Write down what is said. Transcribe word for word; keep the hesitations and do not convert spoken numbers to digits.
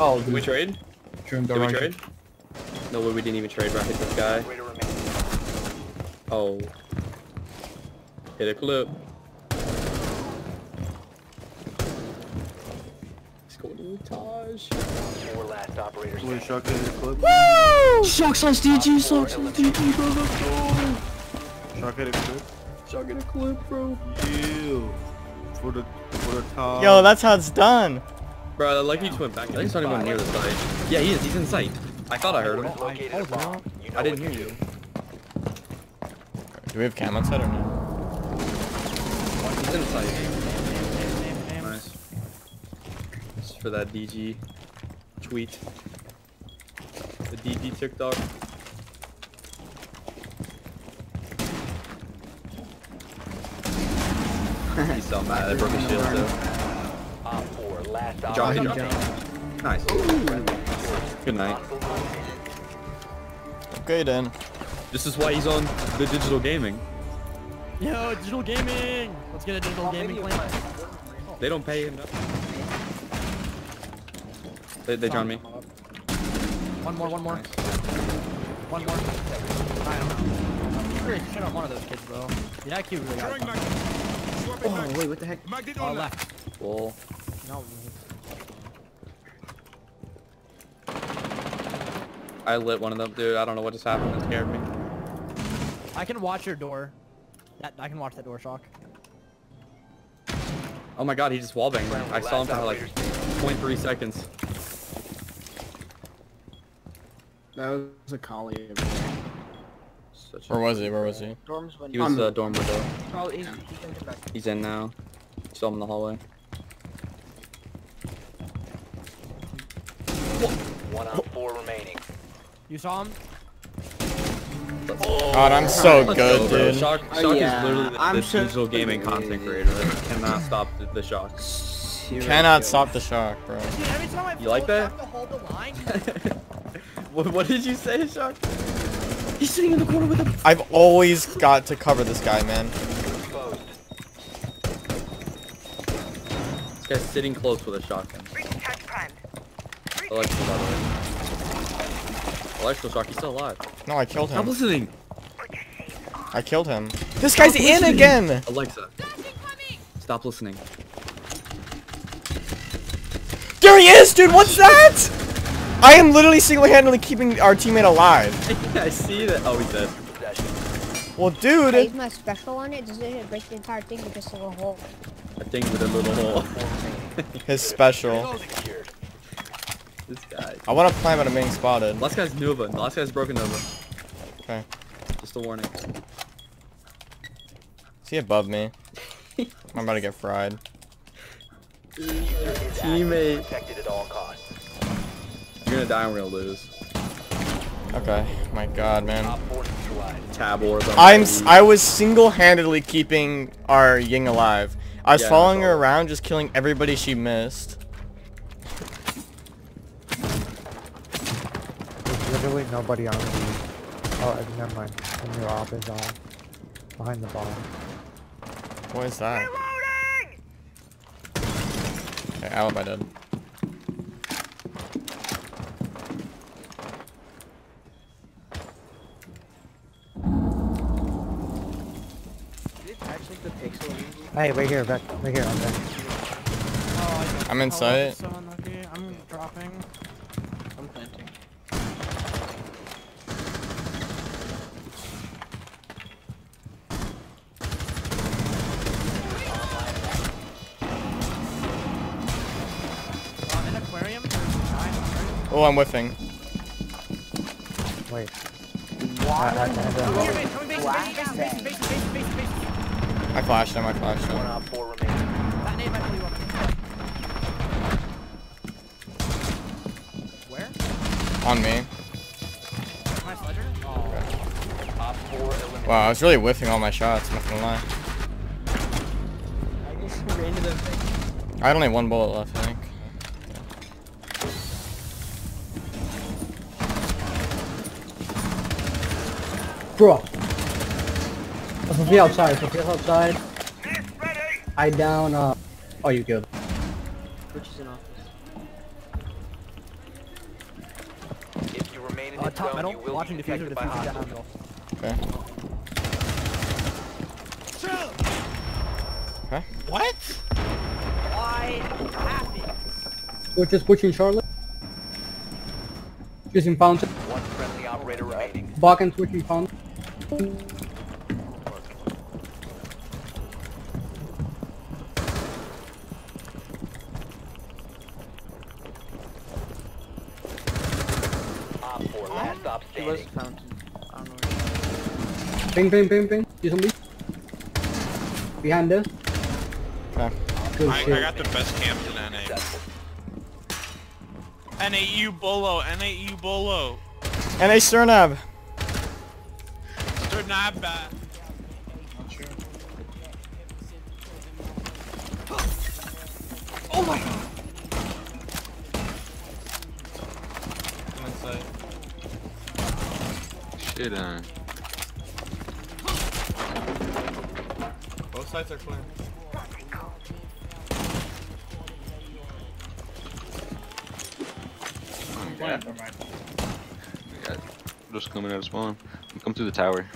Oh, did we trade? Did we trade? No, we didn't even trade, bro. Hit this guy. Oh. Hit a clip. Let's go to Taj. Four last operators. Blue Shawk hit a clip. Woo! Shawk slash D G, Shawk slash D G, bro. Let's go. Shawk hit a clip. Shawk hit a clip, bro. Ew. For the, for the Taj. Yo, that's how it's done. Bro, the lucky just went back. I think he's not even near the site. Yeah, he is. He's in sight. I thought I heard him. I, you know I didn't hear you. Do we have cam on set or no? He's in sight. Nice. This is for that D G tweet. The D G TikTok. He's so mad. I broke his shield, though. Job, job. Nice. Ooh. Good night. Okay then. This is why he's on the digital gaming. Yo, digital gaming! Let's get a digital oh, gaming plan. They don't pay him nothing. They, they drowned me. One more, one more. Nice. One more. I don't know. You really shit on one of those kids, bro. Yeah, that cute really got it. Oh, wait, what the heck? Oh, left. Whoa. No. I lit one of them, dude. I don't know what just happened. It scared me. I can watch your door. That I can watch that door, Shawk. Oh my god, he just wallbanged me. I saw him for like zero point three seconds. That was a collie. Such Where a was he? Where was he? Dorms window. He was the uh, dorm window. Oh, he's, he's, back. He's in now. Saw him in the hallway. One on four remaining. You saw him? Oh, god, I'm so good, go, dude. Shawk, Shawk oh, yeah. is literally the, the so digital gaming content creator. I cannot stop the, the Shawk. Seriously. Cannot stop the Shawk, bro. Dude, every time I you pull, like that? You have to hold the line. what, what did you say, Shawk? He's sitting in the corner with a... I've always got to cover this guy, man. This guy's sitting close with a shotgun. Electrical, by the way. Electrical Shawk, he's still alive. No, I killed him. I'm listening. I killed him. This guy's Stop in listening. again! Alexa. Stop listening. There he is, dude! What's that? I am literally single-handedly keeping our teammate alive. I see that. Oh, he's dead. Well, dude. I use my special on it. Does it break the entire thing with just a little hole? I think with a little hole. His special. This guy. I want to climb out of being spotted. Last guy's Nova. Last guy's broken Nova. Okay. Just a warning. Is he above me? I'm about to get fried. Teammate. Protected at all costs. You're gonna die and we're gonna lose. Okay. My God, man. Tab orb. I'm. S I was single-handedly keeping our Ying alive. I was yeah, following her around, just killing everybody she missed. Literally nobody on me. Oh, never mind. And your op is on. Behind the ball. What is that? Reloading! Okay, alibi dead. Hey, right here, back. Right here, I'm back. Oh, I'm in sight. So unlucky. I'm dropping. I'm planting. Oh, I'm whiffing. Wait. I flashed him, I flashed him. Where? On me. Okay. Wow, I was really whiffing all my shots, not gonna lie. I only have one bullet left, I think. Bro, I'll be outside. I'll be outside. I down. Uh, oh, you killed. Which is in office. Uh, top metal, watching diffuser, diffuser down middle. Okay. Huh? What? Why happened? We're just pushing Charlotte. Using pound. One friendly operator remaining. Bach and switching pound. He was fountain. Ping, ping, ping, ping. You zombie. Behind us. Okay. Good I, shit. I got the best camp in N A. N A U Bolo. N A U Bolo. N A Sternab. Sternab. Oh my god. Come inside. Shit on. Both sides are clear. Oh my god. Just coming out of spawn. Come through the tower.